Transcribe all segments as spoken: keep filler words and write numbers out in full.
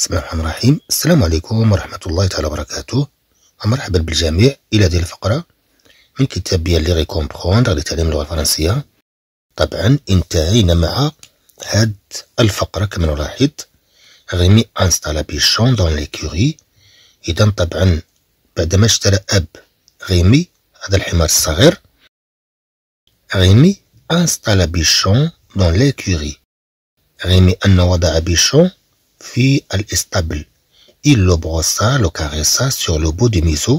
بسم الله الرحمن الرحيم. السلام عليكم ورحمة الله تعالى وبركاته، ومرحبا بالجميع إلى هذه الفقرة من كتاب ديال لي ريكومبخوندغ لتعليم اللغة الفرنسية. طبعا انتهينا مع هاد الفقرة كما نلاحظ، ريمي انستالا بيشون دون ليكوري. إذا طبعا بعدما اشترى أب ريمي هذا الحمار الصغير، ريمي انستالا بيشون دون ليكوري، ريمي أن وضع بيشون في الإستابل. Il le brossa, le caressa sur le bout du museau,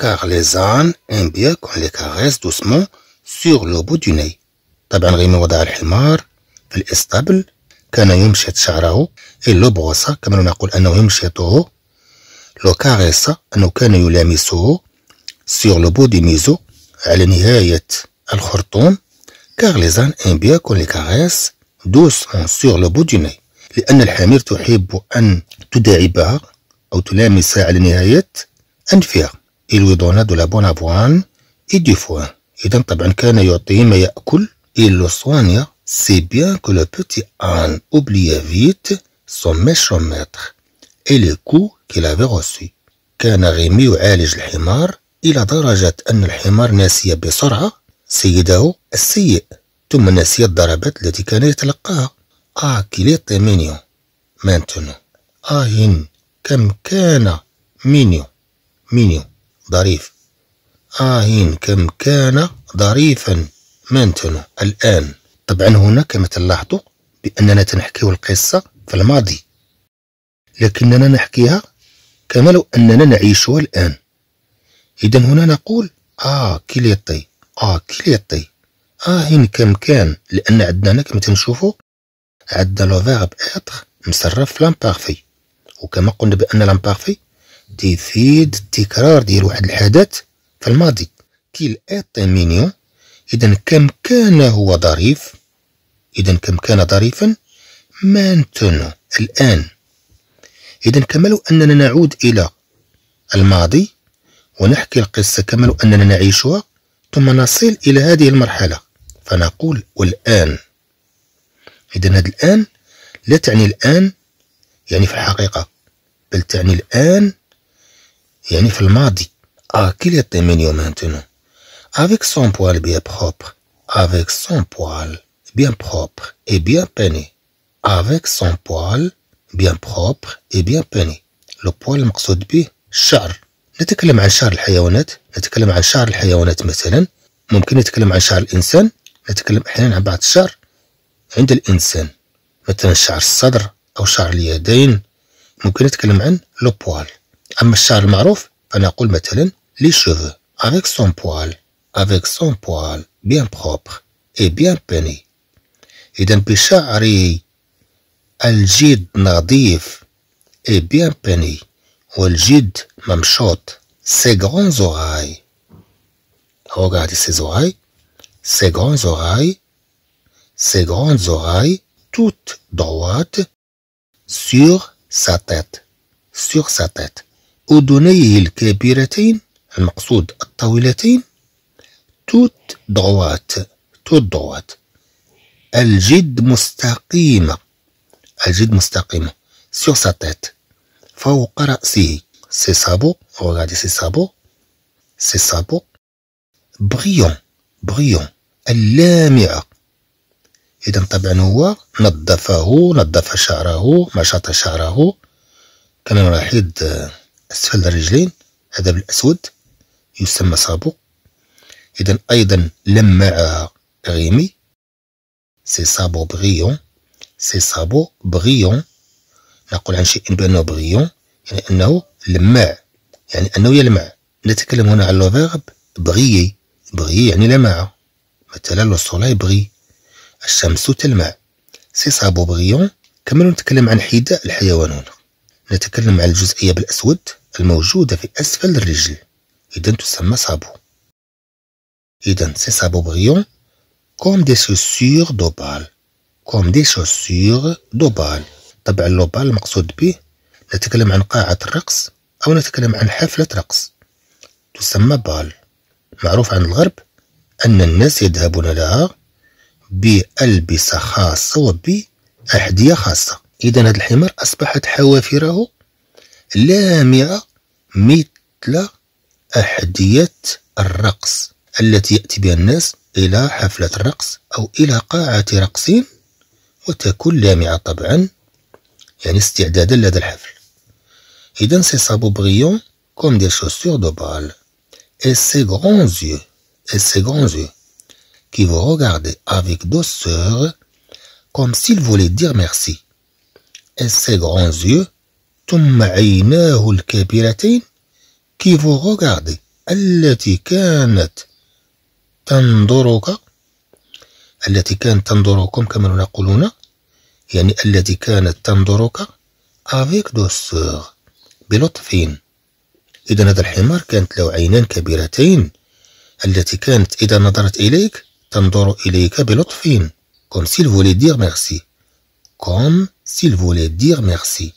car les ânes aiment bien qu'on les caresse doucement sur le bout du nez. طبعا ريمي وضع الحمار في الإستابل، كان يمشط شعره. Il le brossa كما نقول أنه يمشطه، le caressa أنه كان يلامسه، sur le bout du museau على نهاية الخرطوم، car les ânes aiment bien qu'on les caresse doucement sur le bout du nez. لأن الحمير تحب أن تداعبها أو تلامسها على نهاية أنفها. Il lui donna de la bonne avoine et du foin. إذا طبعا كان يعطيه ما يأكل. Il le soigna si bien que le petit âne oublia vite son méchant maître et les coups qu'il avait reçus. كان ريمي يعالج الحمار إلى درجة أن الحمار نسي بسرعة سيده السيء، ثم نسي الضربات التي كان يتلقاها. آه كيليت مينيو مانتونو، آه هن كم كان مينيو مينيو ظريف، آه هن كم كان ظريفا مانتونو الآن. طبعا هنا كما تلاحظوا بأننا تنحكيو القصة في الماضي، لكننا نحكيها كما لو أننا نعيشها الآن. إذا هنا نقول آه كيليطي آه كيليطي آه هن كم كان، لأن عندنا كما تنشوفوا عندنا لو فيرب إتر مصرف في لامبارفي، وكما قلنا بأن لامبارفي تفيد التكرار ديال واحد الحدث في الماضي. كيل إتر مينيون، إذا كم كان هو ظريف، إذا كم كان ظريفا مانتونو الآن. إذا كما لو أننا نعود إلى الماضي ونحكي القصة كما لو أننا نعيشها، ثم نصل إلى هذه المرحلة فنقول والآن. إذا هذا الآن لا تعني الآن يعني في الحقيقة، بل تعني الآن يعني في الماضي. آه كيل يطي مينيو مانتونو افيك سون بوال بيان بروبر، افيك سون بوال بيان بروبر اي بيان باني، افيك سون بوال بيان بروبر اي بيان باني. لو بوال المقصود به الشعر. نتكلم عن شعر الحيوانات، نتكلم عن شعر الحيوانات مثلا، ممكن نتكلم عن شعر الإنسان، نتكلم أحيانا عن بعض الشعر عند الإنسان، مثلا شعر الصدر أو شعر اليدين، ممكن نتكلم عن لو بوال. أما الشعر المعروف فنقول مثلا لي شوفو افيك سون بوال، افيك سون بوال بيان بروبر اي بيان باني. إذا بشعري الجد نظيف اي بيان باني، والجد ممشوط. سي غرون زوراي، غوغاردي سي زوراي، سي غرون زوراي، ses grandes oreilles toutes droites sur sa tête sur sa tête. أذنيه الكبيرتين المقصود الطويلتين toutes droites toutes droites. الجد مستقيمة، الجد مستقيمة sur sa tête فوق رأسه. ses sabots regardez ses sabots ses sabots brillant brillant اللامعة. إذا طبعا هو نظفه، نظف شعره، مشط شعره. كما نلاحظ أسفل الرجلين هذا بالأسود يسمى صابو. إذا أيضا لمعها ريمي سي صابو بغيون، سي صابو بغيون. نقول عن شيء بأنه بغيون يعني أنه لمع، يعني أنه يلمع. نتكلم هنا عن لو فيرب بغيي، بغيي يعني لمع. مثلا لو سولاي بغي، الشمس تلمع. سي صابو بغيون. كما نتكلم عن حذاء الحيوان هنا، نتكلم عن الجزئية بالأسود الموجودة في أسفل الرجل، إذا تسمى صابو. إذا سي صابو بغيون كوم دي شوسيغ دوبال، كوم دي شوسيغ دوبال. طبعا لوبال المقصود به نتكلم عن قاعة الرقص أو نتكلم عن حفلة رقص تسمى بال. معروف عن الغرب أن الناس يذهبون لها بألبسة خاصة وبأحذية خاصة. إذا هذا الحمار أصبحت حوافره لامعة مثل أحذية الرقص التي يأتي بها الناس إلى حفلة الرقص أو إلى قاعة رقص، وتكون لامعة طبعا يعني استعدادا لهذا الحفل. إذا ses sabots brillants comme des chaussures de bal et ses grands yeux et ses grands yeux qui vous regardez avec douceur comme s'il voulait dire merci. Et ses grands yeux ثم عيناه الكبيرتين qui vous regardez التي كانت تنظرك التي كانت تنظركم كما نقولون يعني التي كانت تنظرك avec douceur بلطف. إذا هذا الحمار كانت له عينان كبيرتين التي كانت إذا نظرت إليك تنظر إليك بلطف comme s'il voulait dire merci comme s'il voulait dire merci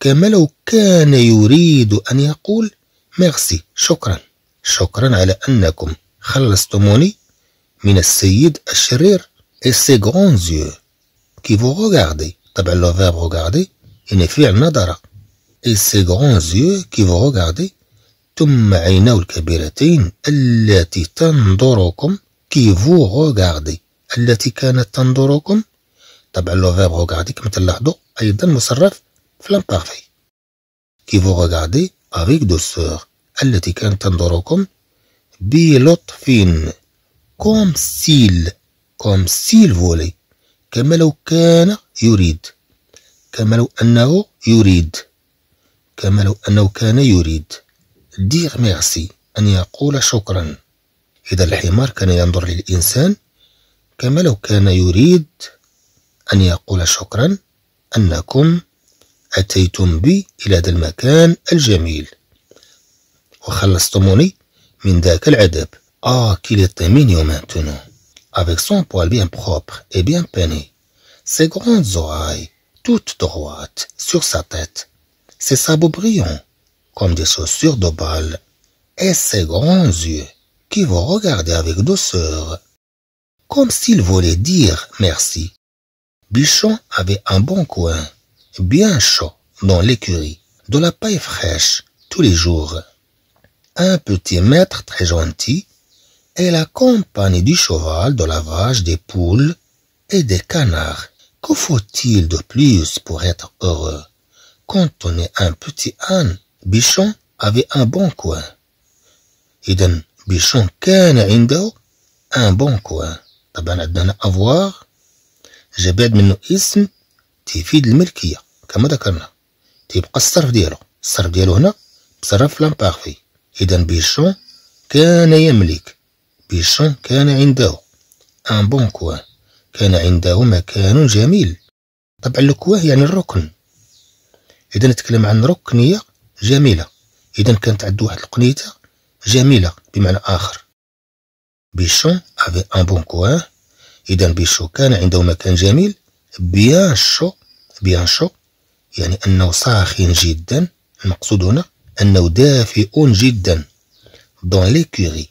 كما لو كان يريد أن يقول ميرسي شكرا شكرا على أنكم خلصتموني من السيد الشرير. et ses grands yeux qui vous regardez طبعا لو verbe regardez يعني فعل نظر. et ses grands yeux qui vous regardez ثم عيناه الكبيرتين التي تنظركم qui vous regardez التي كانت تنظركم طبعا لو verbe regardez كما تلاحظوا أيضا مصرف في الامبارفي qui vous regardez avec douceur التي كانت تنظركم بلطف comme s'il comme s'il voulait كما لو كان يريد كما لو أنه يريد كما لو أنه كان يريد dire merci أن يقول شكرا. إذا الحمار كان ينظر للإنسان كما لو كان يريد أن يقول شكرا أنكم أتيتم بي إلى هذا المكان الجميل وخلصتموني من ذاك العذاب. آه qu'il était mignon maintenant avec son poil bien propre et bien peiné ses grandes oreilles toutes droites sur sa tête ses sabots brillants comme des chaussures d'opale et ses grands yeux qui vous regardez avec douceur comme s'il voulait dire merci. Bichon avait un bon coin bien chaud dans l'écurie, de la paille fraîche tous les jours. Un petit maître très gentil et la compagnie du cheval, de la vache, des poules et des canards. Que faut-il de plus pour être heureux? Quand on est un petit âne, Bichon avait un bon coin. إذن Bichon كان عنده un bon coin. طبعا عندنا avoir جباد منه اسم تفيد الملكية كما ذكرنا تيبقى الصرف ديالو الصرف ديالو هنا بصرف لامبارفي. إذا بيشون كان يملك بيشون كان عنده ان بون كوا كان عنده مكان جميل طبعا الكوا يعني الركن. إذا نتكلم عن ركنية جميلة إذا كانت عنده واحد القنيتة جميلة بمعنى آخر. بيشون افي ان بون كوا إذا بيشون كان عنده مكان جميل بيان شو بيان شو يعني أنه ساخن جدا المقصود هنا أنه دافئ جدا دون ليكوري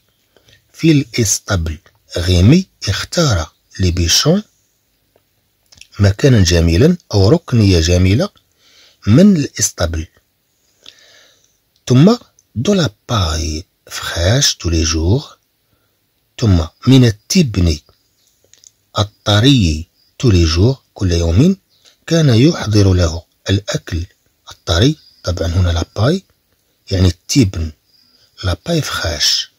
في الإستابل. غيمي اختار لبيشون مكانا جميلا أو ركنية جميلة من الإستابل. ثم دو لا باي فخاش تو لي جور ثم من التبن الطري تو لي جور كل يوم كان يحضر له الأكل الطري طبعا هنا لاباي يعني التبن لاباي فخاش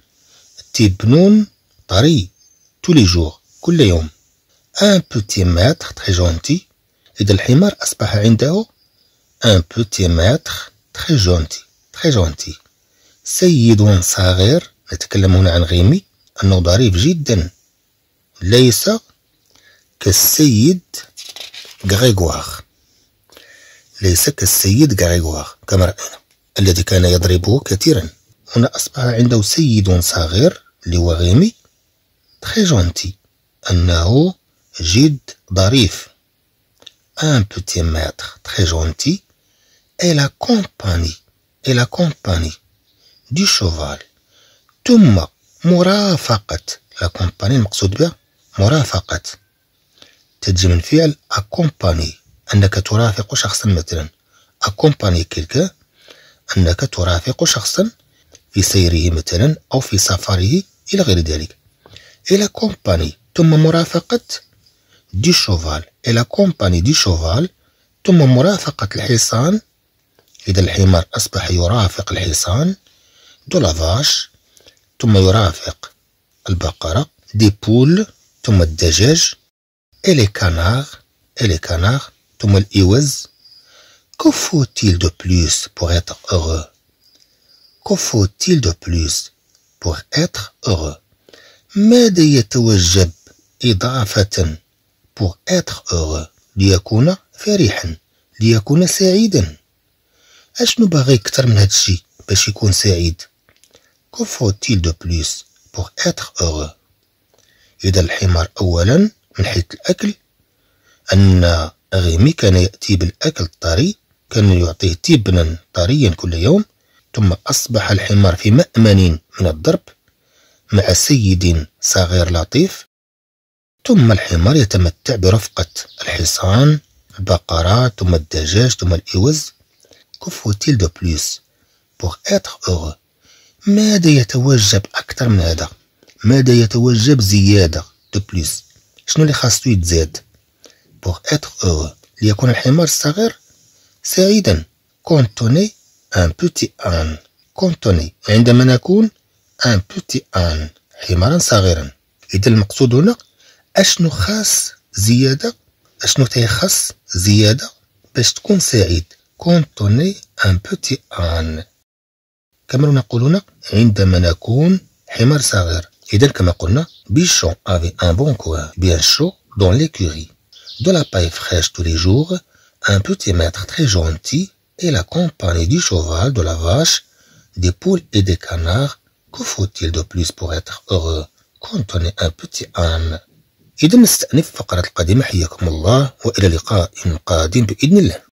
تبنون طري tous les jours كل يوم. un petit maître très gentil إذا الحمار أصبح عنده un petit maître très gentil très gentil سيد صغير نتكلم هنا عن غيمي أنه ظريف جدا ليس كالسيد غريغوار ليس كالسيد غريغوار كما رأينا الذي كان يضربه كثيرا. هنا أصبح عنده سيد صغير اللي هو غيمي تخي جونتي أنه جد ظريف. ان بوتي ماتر تخي جونتي اي لا كومباني اي لا كومباني دو شوفال ثم مرافقة لا كومباني المقصود بها مرافقة تجي من فعل accompagner أنك ترافق شخصا مثلا، accompagner quelqu'un، أنك ترافق شخصا في سيره مثلا أو في سفره إلى غير ذلك. إلى compagnie ثم مرافقة دي شوفال، إلى compagnie دي شوفال ثم مرافقة الحصان، إذا الحمار أصبح يرافق الحصان، دو لافاش ثم يرافق البقرة، دي بول ثم الدجاج، إلي كانار إلي كانار ثم الإوز. Que faut-il de plus pour être heureux? Que faut-il de plus pour être heureux? ماذا يتوجب إضافة pour être heureux ليكون فرحا، ليكون سعيدا؟ أشنو باغي أكثر من هاد الشي باش يكون سعيد؟ Que faut-il de plus pour être heureux؟ إذا الحمار أولا من حيث الأكل، أن غيمي كان يأتي بالأكل الطري، كان يعطيه تبنا طريا كل يوم، ثم أصبح الحمار في مأمن من الضرب مع سيد صغير لطيف، ثم الحمار يتمتع برفقة الحصان، البقرة ثم الدجاج ثم الإوز. Que faut-il de plus pour être heureux؟ ماذا يتوجب أكثر من هذا؟ ماذا يتوجب زيادة de plus؟ شنو اللي خاصو يتزاد pour être heureux؟ ليكون الحمار الصغير سعيدا. Contenez un petit âne. Contenez عندما نكون un petit âne حمارا صغيرا. إذا المقصود هنا أشنو خاص زيادة، أشنو تيخص زيادة باش تكون سعيد. Contenez un petit âne. كما نقولون عندما نكون حمار صغير، إذا كما قلنا Bichon avait un bon coin bien chaud dans l'écurie. De la paille fraîche tous les jours, un petit maître très gentil et la compagnie du cheval, de la vache, des poules et des canards. Que faut-il de plus pour être heureux? Contenez un petit âne. إذا نستأنف فقرة القادمة، حياكم الله وإلى لقاء قادم بإذن الله.